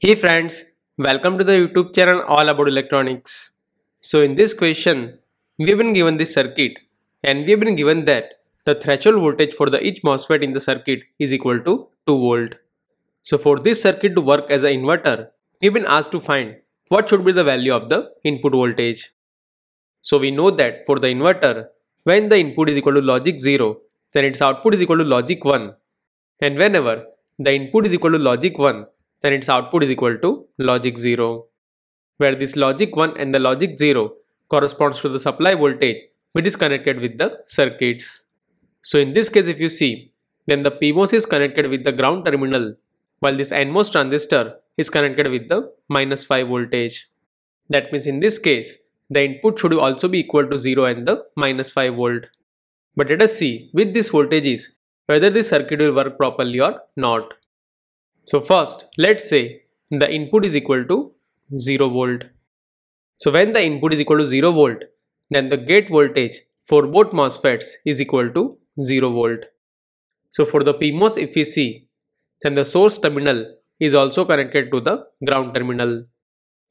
Hey friends, welcome to the YouTube channel All About Electronics. So in this question, we have been given this circuit and we have been given that the threshold voltage for the each MOSFET in the circuit is equal to 2 V. So for this circuit to work as an inverter, we have been asked to find what should be the value of the input voltage. So we know that for the inverter, when the input is equal to logic 0, then its output is equal to logic 1. And whenever the input is equal to logic 1, then its output is equal to logic 0, where this logic 1 and the logic 0 corresponds to the supply voltage which is connected with the circuits. So in this case, if you see, then the PMOS is connected with the ground terminal, while this NMOS transistor is connected with the -5 voltage. That means in this case, the input should also be equal to 0 and the -5 volt. But let us see with these voltages whether this circuit will work properly or not. So first, let's say the input is equal to 0 volt. So when the input is equal to 0 volt, then the gate voltage for both MOSFETs is equal to 0 volt. So for the PMOS, if we see, then the source terminal is also connected to the ground terminal.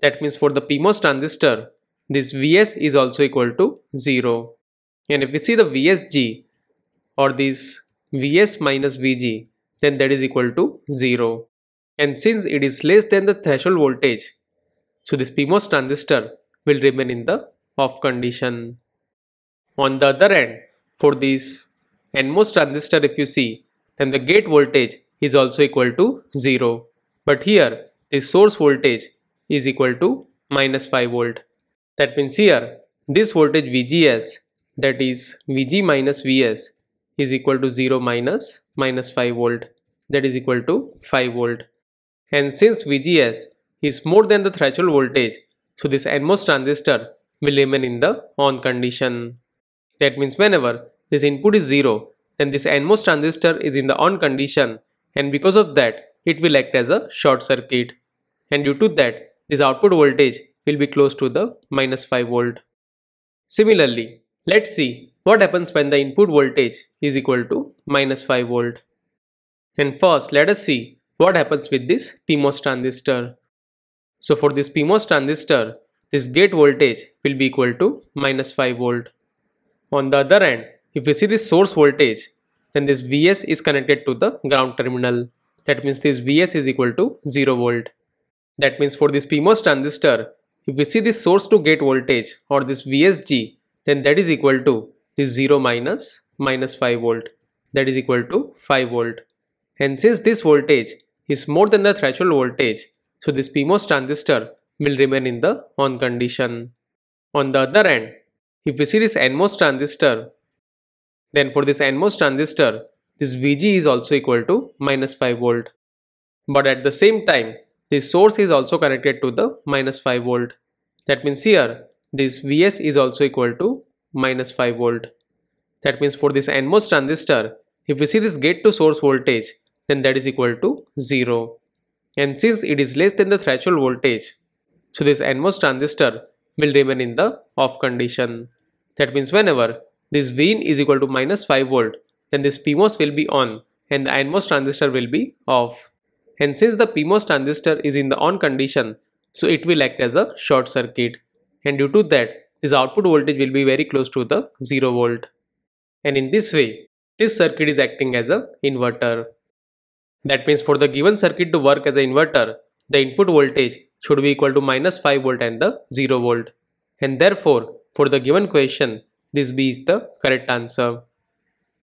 That means for the PMOS transistor, this Vs is also equal to 0. And if we see the Vsg or this Vs minus Vg, then that is equal to 0. And since it is less than the threshold voltage, so this PMOS transistor will remain in the off condition. On the other end, for this NMOS transistor, if you see, then the gate voltage is also equal to 0. But here, the source voltage is equal to -5 volt. That means here, this voltage Vgs, that is Vg minus Vs, is equal to 0 minus -5 volt, that is equal to 5 volt. And since Vgs is more than the threshold voltage, so this NMOS transistor will remain in the on condition. That means whenever this input is 0, then this NMOS transistor is in the on condition, and because of that it will act as a short circuit, and due to that this output voltage will be close to the -5 volt. Similarly, let's see what happens when the input voltage is equal to -5 volt. And first, let us see what happens with this PMOS transistor. So for this PMOS transistor, this gate voltage will be equal to -5 volt. On the other end, if you see this source voltage, then this Vs is connected to the ground terminal. That means this Vs is equal to 0 volt. That means for this PMOS transistor, if we see this source to gate voltage or this Vsg, then that is equal to this 0 minus 5 volt, that is equal to 5 volt. And since this voltage is more than the threshold voltage, so this PMOS transistor will remain in the on condition. On the other end, if we see this NMOS transistor, then for this NMOS transistor, this Vg is also equal to -5 volt. But at the same time, this source is also connected to the -5 volt. That means here, this Vs is also equal to -5 volt. That means for this NMOS transistor, if we see this gate to source voltage, then that is equal to 0. And since it is less than the threshold voltage, so this NMOS transistor will remain in the off condition. That means whenever this Vin is equal to -5 volt, then this PMOS will be on and the NMOS transistor will be off. And since the PMOS transistor is in the on condition, so it will act as a short circuit. And due to that, this output voltage will be very close to the 0 volt. And in this way, this circuit is acting as an inverter. That means for the given circuit to work as an inverter, the input voltage should be equal to -5 volt and the 0 volt. And therefore, for the given question, this B is the correct answer.